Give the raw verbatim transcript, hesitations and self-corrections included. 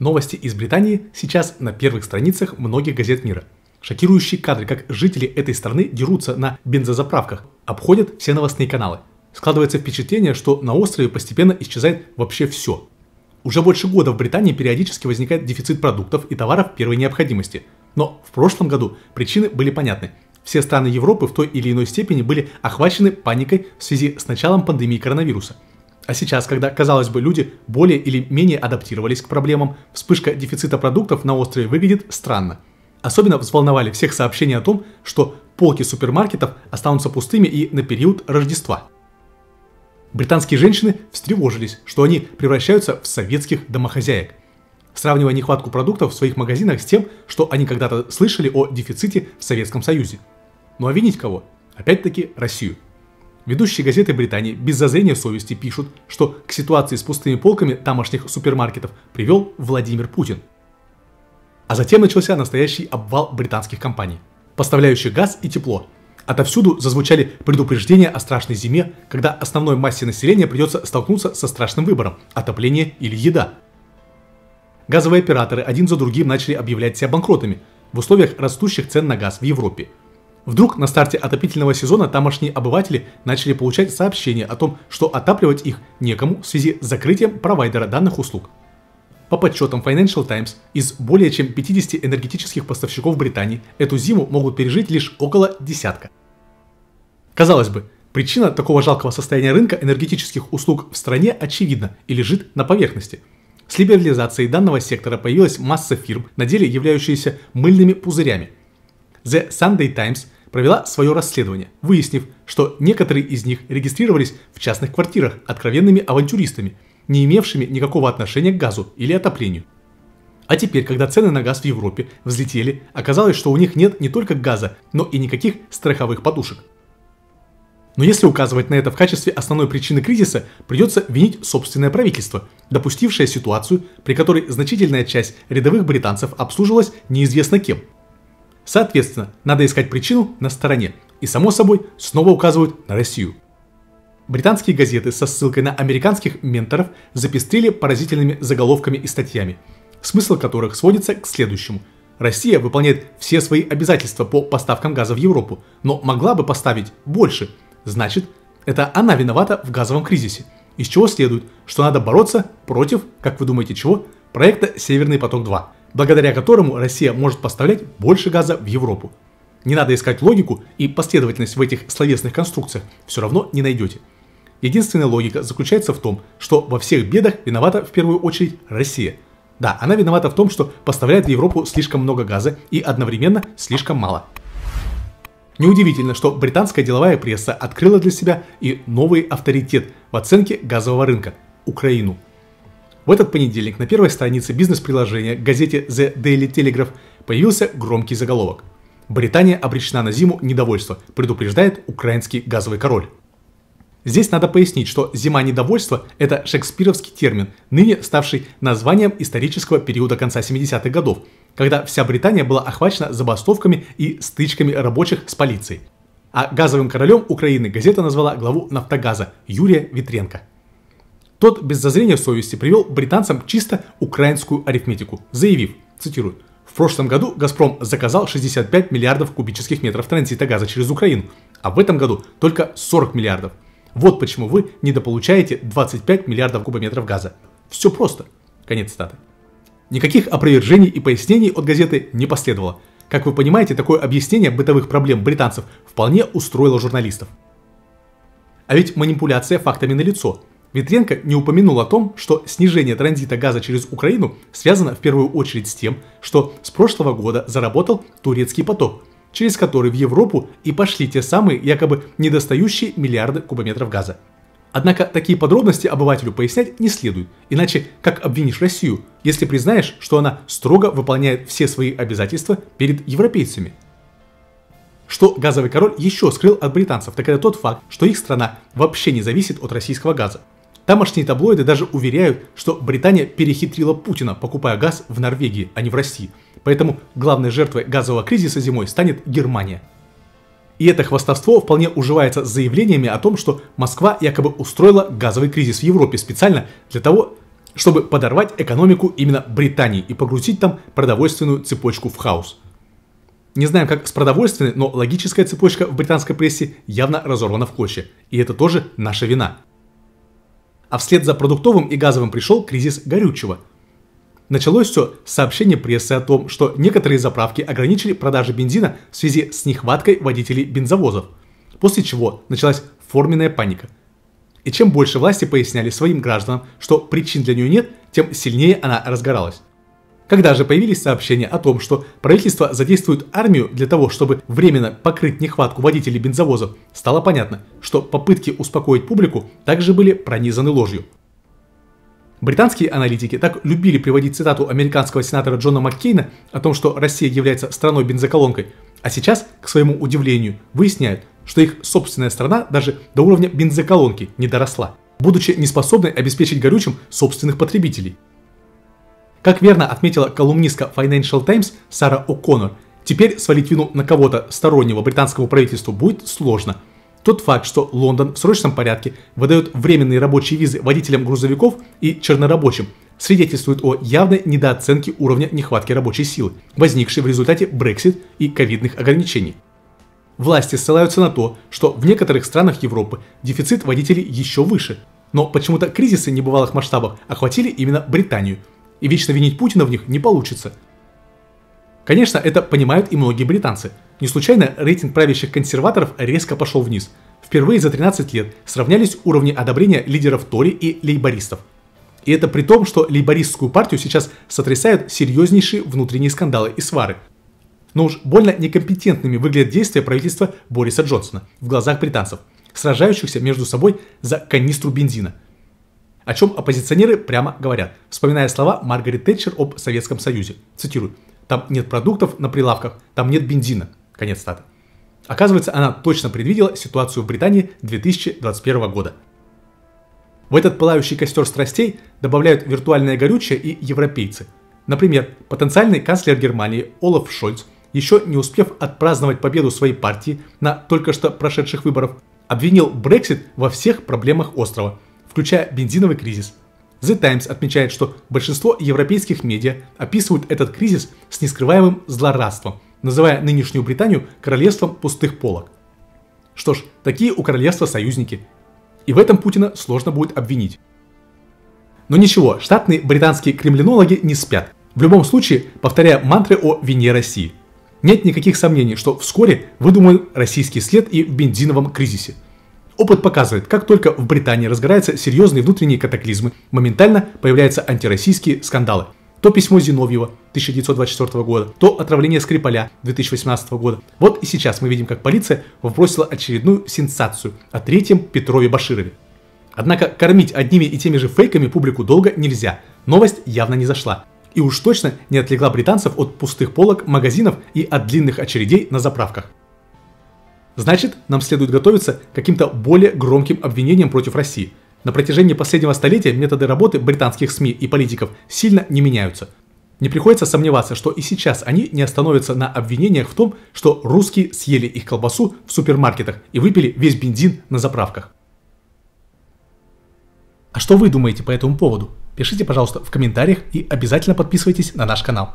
Новости из Британии сейчас на первых страницах многих газет мира. Шокирующие кадры, как жители этой страны дерутся на бензозаправках, обходят все новостные каналы. Складывается впечатление, что на острове постепенно исчезает вообще все. Уже больше года в Британии периодически возникает дефицит продуктов и товаров первой необходимости. Но в прошлом году причины были понятны. Все страны Европы в той или иной степени были охвачены паникой в связи с началом пандемии коронавируса. А сейчас, когда, казалось бы, люди более или менее адаптировались к проблемам, вспышка дефицита продуктов на острове выглядит странно. Особенно взволновали всех сообщения о том, что полки супермаркетов останутся пустыми и на период Рождества. Британские женщины встревожились, что они превращаются в советских домохозяек, сравнивая нехватку продуктов в своих магазинах с тем, что они когда-то слышали о дефиците в Советском Союзе. Ну а винить кого? Опять-таки Россию. Ведущие газеты Британии без зазрения совести пишут, что к ситуации с пустыми полками тамошних супермаркетов привел Владимир Путин. А затем начался настоящий обвал британских компаний, поставляющих газ и тепло. Отовсюду зазвучали предупреждения о страшной зиме, когда основной массе населения придется столкнуться со страшным выбором – отопление или еда. Газовые операторы один за другим начали объявлять себя банкротами в условиях растущих цен на газ в Европе. Вдруг на старте отопительного сезона тамошние обыватели начали получать сообщения о том, что отапливать их некому в связи с закрытием провайдера данных услуг. По подсчетам Financial Times, из более чем пятидесяти энергетических поставщиков Британии эту зиму могут пережить лишь около десятка. Казалось бы, причина такого жалкого состояния рынка энергетических услуг в стране очевидна и лежит на поверхности. С либерализацией данного сектора появилась масса фирм, на деле являющиеся мыльными пузырями. The Sunday Times провела свое расследование, выяснив, что некоторые из них регистрировались в частных квартирах откровенными авантюристами, не имевшими никакого отношения к газу или отоплению. А теперь, когда цены на газ в Европе взлетели, оказалось, что у них нет не только газа, но и никаких страховых подушек. Но если указывать на это в качестве основной причины кризиса, придется винить собственное правительство, допустившее ситуацию, при которой значительная часть рядовых британцев обслуживалась неизвестно кем. Соответственно, надо искать причину на стороне, и само собой снова указывают на Россию. Британские газеты со ссылкой на американских менторов запестрили поразительными заголовками и статьями, смысл которых сводится к следующему. Россия выполняет все свои обязательства по поставкам газа в Европу, но могла бы поставить больше. Значит, это она виновата в газовом кризисе, из чего следует, что надо бороться против, как вы думаете, чего, проекта «Северный поток-два», благодаря которому Россия может поставлять больше газа в Европу. Не надо искать логику, и последовательность в этих словесных конструкциях все равно не найдете. Единственная логика заключается в том, что во всех бедах виновата в первую очередь Россия. Да, она виновата в том, что поставляет в Европу слишком много газа и одновременно слишком мало. Неудивительно, что британская деловая пресса открыла для себя и новый авторитет в оценке газового рынка – Украину. В этот понедельник на первой странице бизнес-приложения к газете The Daily Telegraph появился громкий заголовок. Британия обречена на зиму недовольства, предупреждает украинский газовый король. Здесь надо пояснить, что зима недовольства – это шекспировский термин, ныне ставший названием исторического периода конца семидесятых годов, когда вся Британия была охвачена забастовками и стычками рабочих с полицией. А газовым королем Украины газета назвала главу «Нафтогаза» Юрия Витренко. Тот без зазрения совести привел британцам чисто украинскую арифметику, заявив, цитирую, «В прошлом году «Газпром» заказал шестьдесят пять миллиардов кубических метров транзита газа через Украину, а в этом году только сорок миллиардов. Вот почему вы недополучаете двадцать пять миллиардов кубометров газа. Все просто». Конец цитаты. Никаких опровержений и пояснений от газеты не последовало. Как вы понимаете, такое объяснение бытовых проблем британцев вполне устроило журналистов. А ведь манипуляция фактами налицо. Витренко не упомянул о том, что снижение транзита газа через Украину связано в первую очередь с тем, что с прошлого года заработал Турецкий поток, через который в Европу и пошли те самые якобы недостающие миллиарды кубометров газа. Однако такие подробности обывателю пояснять не следует, иначе как обвинишь Россию, если признаешь, что она строго выполняет все свои обязательства перед европейцами? Что газовый король еще скрыл от британцев, так это тот факт, что их страна вообще не зависит от российского газа. Тамошние таблоиды даже уверяют, что Британия перехитрила Путина, покупая газ в Норвегии, а не в России. Поэтому главной жертвой газового кризиса зимой станет Германия. И это хвастовство вполне уживается с заявлениями о том, что Москва якобы устроила газовый кризис в Европе специально для того, чтобы подорвать экономику именно Британии и погрузить там продовольственную цепочку в хаос. Не знаем, как с продовольственной, но логическая цепочка в британской прессе явно разорвана в клочья. И это тоже наша вина. А вслед за продуктовым и газовым пришел кризис горючего. Началось все с сообщения прессы о том, что некоторые заправки ограничили продажи бензина в связи с нехваткой водителей бензовозов. После чего началась форменная паника. И чем больше власти поясняли своим гражданам, что причин для нее нет, тем сильнее она разгоралась. Когда же появились сообщения о том, что правительство задействует армию для того, чтобы временно покрыть нехватку водителей бензовозов, стало понятно, что попытки успокоить публику также были пронизаны ложью. Британские аналитики так любили приводить цитату американского сенатора Джона Маккейна о том, что Россия является страной-бензоколонкой, а сейчас, к своему удивлению, выясняют, что их собственная страна даже до уровня бензоколонки не доросла, будучи неспособной обеспечить горючим собственных потребителей. Как верно отметила колумнистка Financial Times Сара О'Коннор, теперь свалить вину на кого-то стороннего британскому правительству будет сложно. Тот факт, что Лондон в срочном порядке выдает временные рабочие визы водителям грузовиков и чернорабочим, свидетельствует о явной недооценке уровня нехватки рабочей силы, возникшей в результате Brexit и ковидных ограничений. Власти ссылаются на то, что в некоторых странах Европы дефицит водителей еще выше, но почему-то кризисы небывалых масштабов охватили именно Британию, и вечно винить Путина в них не получится. Конечно, это понимают и многие британцы. Не случайно рейтинг правящих консерваторов резко пошел вниз. Впервые за тринадцать лет сравнялись уровни одобрения лидеров Тори и лейбористов. И это при том, что лейбористскую партию сейчас сотрясают серьезнейшие внутренние скандалы и свары. Но уж больно некомпетентными выглядят действия правительства Бориса Джонсона в глазах британцев, сражающихся между собой за канистру бензина. О чем оппозиционеры прямо говорят, вспоминая слова Маргарет Тэтчер об Советском Союзе. Цитирую. «Там нет продуктов на прилавках, там нет бензина». Конец цитаты. Оказывается, она точно предвидела ситуацию в Британии две тысячи двадцать первого года. В этот пылающий костер страстей добавляют виртуальное горючее и европейцы. Например, потенциальный канцлер Германии Олаф Шольц, еще не успев отпраздновать победу своей партии на только что прошедших выборах, обвинил Brexit во всех проблемах острова, включая бензиновый кризис. The Times отмечает, что большинство европейских медиа описывают этот кризис с нескрываемым злорадством, называя нынешнюю Британию королевством пустых полок. Что ж, такие у королевства союзники. И в этом Путина сложно будет обвинить. Но ничего, штатные британские кремлинологи не спят. В любом случае, повторяя мантры о вине России. Нет никаких сомнений, что вскоре выдумают российский след и в бензиновом кризисе. Опыт показывает, как только в Британии разгораются серьезные внутренние катаклизмы, моментально появляются антироссийские скандалы. То письмо Зиновьева тысяча девятьсот двадцать четвёртого года, то отравление Скрипаля две тысячи восемнадцатого года. Вот и сейчас мы видим, как полиция вбросила очередную сенсацию о третьем Петрове Баширове. Однако кормить одними и теми же фейками публику долго нельзя. Новость явно не зашла. И уж точно не отвлекла британцев от пустых полок, магазинов и от длинных очередей на заправках. Значит, нам следует готовиться к каким-то более громким обвинениям против России. На протяжении последнего столетия методы работы британских СМИ и политиков сильно не меняются. Не приходится сомневаться, что и сейчас они не остановятся на обвинениях в том, что русские съели их колбасу в супермаркетах и выпили весь бензин на заправках. А что вы думаете по этому поводу? Пишите, пожалуйста, в комментариях и обязательно подписывайтесь на наш канал.